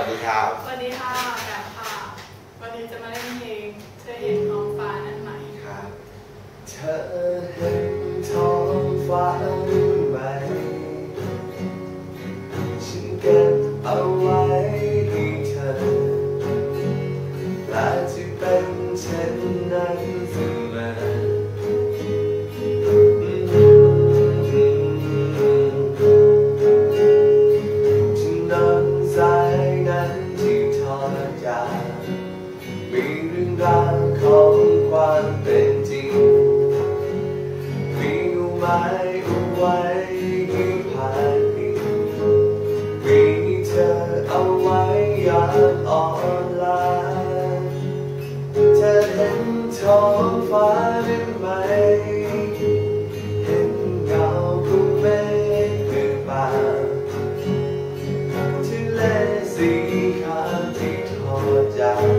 วัสดีครับสวัสดีค่ะแบบค่ะวันนี้จะมาเล่นเพลงเธอเห็นท้องฟ้านั้นไหมครับเธอเห็นท้องฟ้านั้นไหมฉันเก็บเอาไว้ให้เธอและจะเป็นเช่นนั้นเสมอมีเรื่องราวของความเป็นจริงมีอุบายเอาไว้ให้ผ่านปีมีเธอเอาไว้ยามอ่อนล้าเธอเห็นท้องฟ้าได้ไหมเห็นเงาของเมฆหรือเปล่าที่เล่สีขาวที่ทอดใจ